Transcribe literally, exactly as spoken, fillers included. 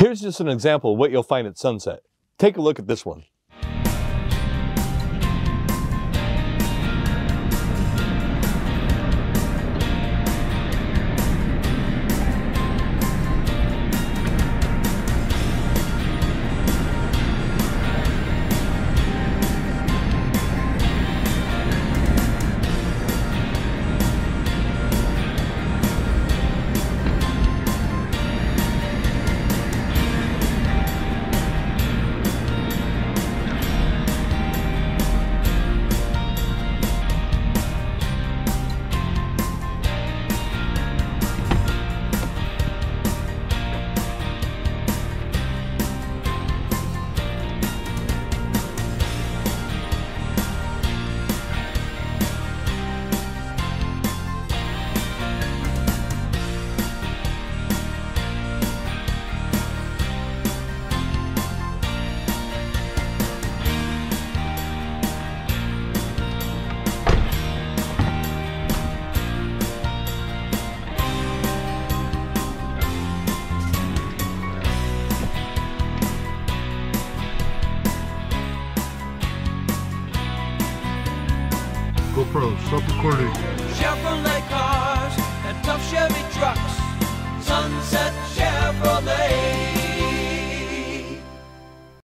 Here's just an example of what you'll find at Sunset. Take a look at this one. GoPro, stop recording. Chevrolet cars and tough Chevy trucks. Sunset Chevrolet.